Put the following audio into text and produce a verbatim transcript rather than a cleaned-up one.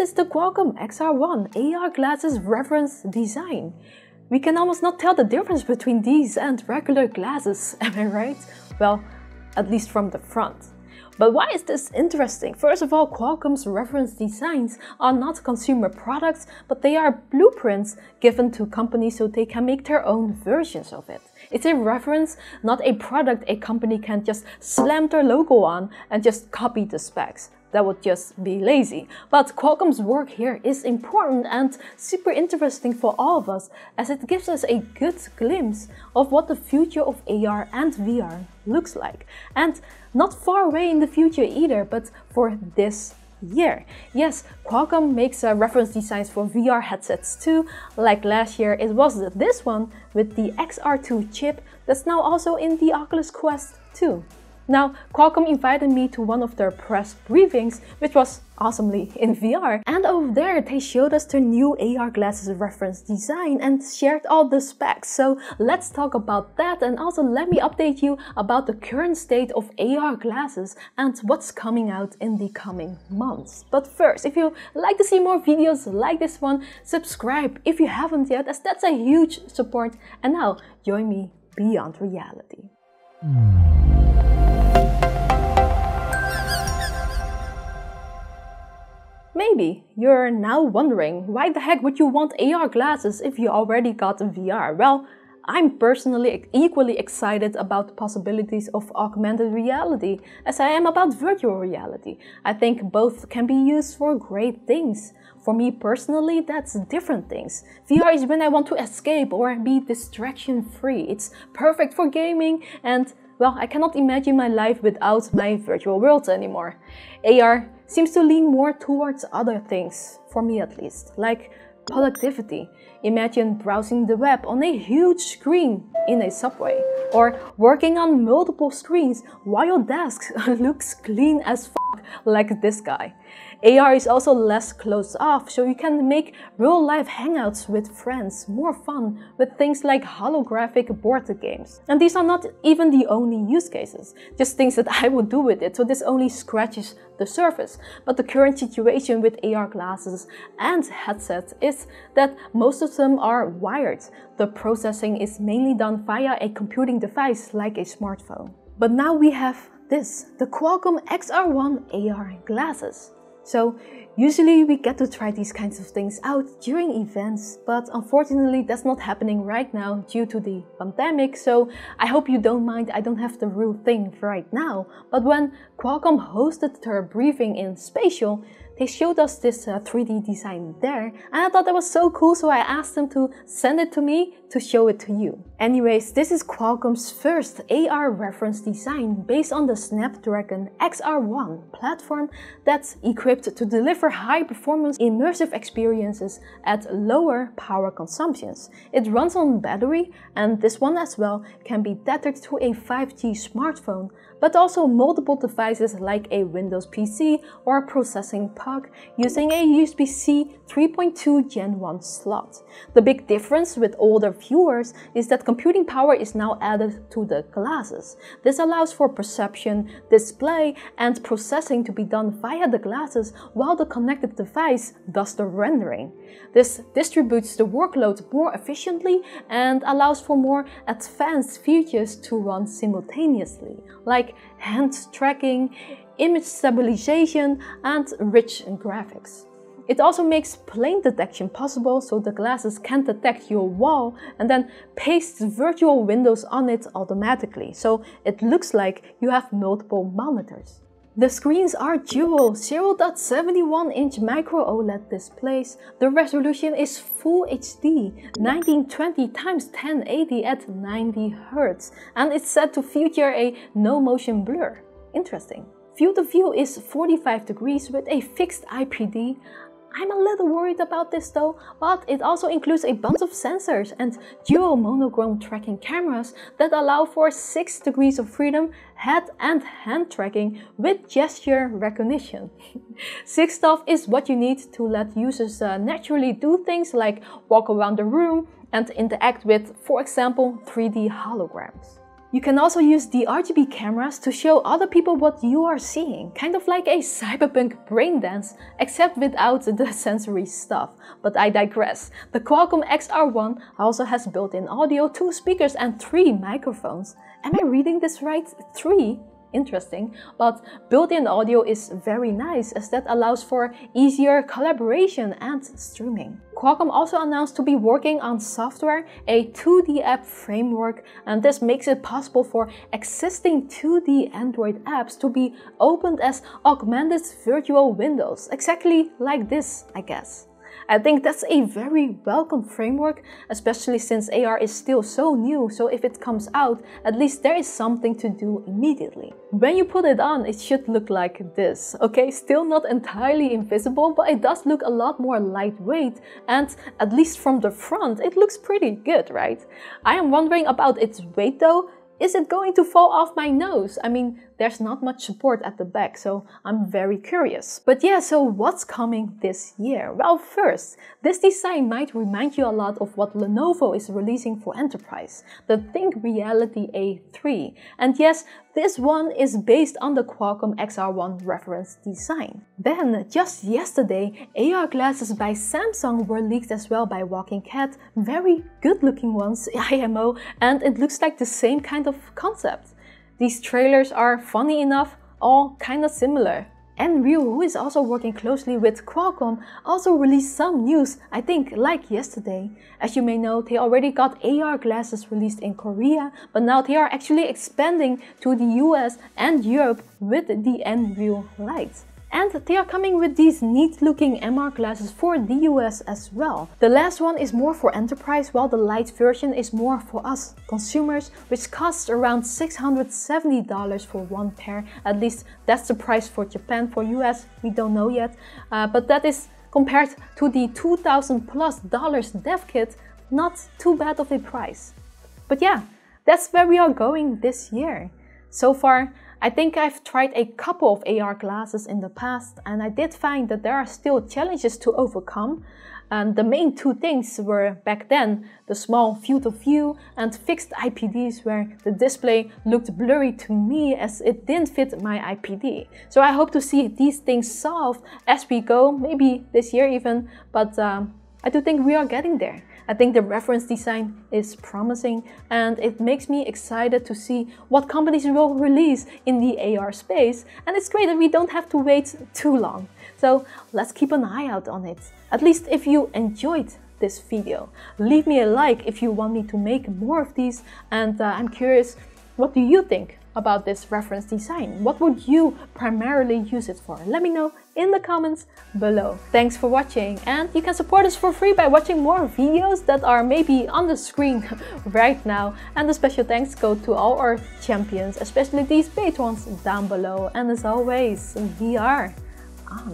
This is the Qualcomm X R one A R glasses reference design. We can almost not tell the difference between these and regular glasses, am I right? Well, at least from the front. But why is this interesting? First of all, Qualcomm's reference designs are not consumer products, but they are blueprints given to companies so they can make their own versions of it. It's a reference, not a product a company can just slam their logo on and just copy the specs. That would just be lazy. But Qualcomm's work here is important and super interesting for all of us, as it gives us a good glimpse of what the future of A R and V R looks like. And not far away in the future either, but for this year. Yes, Qualcomm makes uh, reference designs for V R headsets too. Like last year, it was this one with the X R two chip that's now also in the Oculus Quest two. Now, Qualcomm invited me to one of their press briefings, which was awesomely in V R. And over there, they showed us their new A R glasses reference design and shared all the specs. So let's talk about that, and also let me update you about the current state of A R glasses and what's coming out in the coming months. But first, if you like to see more videos like this one, subscribe if you haven't yet, as that's a huge support. And now, join me beyond reality. Maybe you're now wondering, why the heck would you want A R glasses if you already got a V R? Well, I'm personally equally excited about the possibilities of augmented reality as I am about virtual reality. I think both can be used for great things. For me personally, that's different things. V R is when I want to escape or be distraction-free. It's perfect for gaming, and well, I cannot imagine my life without my virtual world anymore. A R seems to lean more towards other things, for me at least, like productivity. Imagine browsing the web on a huge screen in a subway, or working on multiple screens while your desk looks clean as fuck, like this guy. A R is also less closed off, so you can make real-life hangouts with friends more fun with things like holographic board games. And these are not even the only use cases, just things that I would do with it, so this only scratches the surface. But the current situation with A R glasses and headsets is that most of them are wired. The processing is mainly done via a computing device like a smartphone. But now we have this, the Qualcomm X R one A R glasses. So usually we get to try these kinds of things out during events, but unfortunately that's not happening right now due to the pandemic, so I hope you don't mind I don't have the real thing right now. But when Qualcomm hosted their briefing in Spatial, they showed us this uh, three D design there, and I thought that was so cool, so I asked them to send it to me to show it to you. Anyways, this is Qualcomm's first A R reference design based on the Snapdragon X R one platform that's equipped to deliver high-performance immersive experiences at lower power consumptions. It runs on battery, and this one as well can be tethered to a five G smartphone, but also multiple devices like a Windows P C or a processing puck using a U S B C three point two Gen one slot. The big difference with older viewers is that computing power is now added to the glasses. This allows for perception, display, and processing to be done via the glasses while the connected device does the rendering. This distributes the workload more efficiently and allows for more advanced features to run simultaneously, like hand tracking, image stabilization, and rich graphics. It also makes plane detection possible, so the glasses can detect your wall and then paste virtual windows on it automatically, so it looks like you have multiple monitors. The screens are dual zero point seven one inch micro O L E D displays. The resolution is Full H D nineteen twenty by ten eighty at ninety hertz, and it's set to feature a no motion blur. Interesting. View to view is forty-five degrees with a fixed I P D. I'm a little worried about this though, but it also includes a bunch of sensors and dual monochrome tracking cameras that allow for six degrees of freedom, head and hand tracking with gesture recognition. six D O F is what you need to let users uh, naturally do things like walk around the room and interact with, for example, three D holograms. You can also use the R G B cameras to show other people what you are seeing, kind of like a cyberpunk brain dance, except without the sensory stuff. But I digress. The Qualcomm X R one also has built-in audio, two speakers and three microphones. Am I reading this right? Three? Interesting, but built-in audio is very nice as that allows for easier collaboration and streaming. Qualcomm also announced to be working on software, a two D app framework, and this makes it possible for existing two D Android apps to be opened as augmented virtual windows, exactly like this, I guess. I think that's a very welcome framework, especially since A R is still so new, so if it comes out, at least there is something to do immediately. When you put it on, it should look like this, okay? Still not entirely invisible, but it does look a lot more lightweight, and at least from the front, it looks pretty good, right? I am wondering about its weight though. Is it going to fall off my nose? I mean, there's not much support at the back, so I'm very curious. But yeah, so what's coming this year? Well, first, this design might remind you a lot of what Lenovo is releasing for enterprise, the ThinkReality A three. And yes, this one is based on the Qualcomm X R one reference design. Then, just yesterday, A R glasses by Samsung were leaked as well by Walking Cat, very good-looking ones, I M O, and it looks like the same kind of concept. These trailers are, funny enough, all kinda similar. Nreal, who is also working closely with Qualcomm, also released some news, I think like yesterday. As you may know, they already got A R glasses released in Korea, but now they are actually expanding to the U S and Europe with the Nreal Light. And they are coming with these neat-looking M R glasses for the U S as well. The last one is more for enterprise, while the light version is more for us consumers, which costs around six hundred seventy dollars for one pair. At least that's the price for Japan. For U S, we don't know yet. Uh, but that is compared to the two thousand plus dollars dev kit, not too bad of a price. But yeah, that's where we are going this year. So far, I think I've tried a couple of A R glasses in the past, and I did find that there are still challenges to overcome. And the main two things were back then the small field-of-view and fixed I P Ds, where the display looked blurry to me as it didn't fit my I P D. So I hope to see these things solved as we go, maybe this year even, but um, I do think we are getting there. I think the reference design is promising, and it makes me excited to see what companies will release in the A R space, and it's great that we don't have to wait too long. So let's keep an eye out on it. At least if you enjoyed this video, leave me a like if you want me to make more of these, and uh, I'm curious, what do you think about this reference design? What would you primarily use it for? Let me know in the comments below. Thanks for watching, and you can support us for free by watching more videos that are maybe on the screen right now. And a special thanks go to all our champions, especially these patrons down below. And as always, we are on.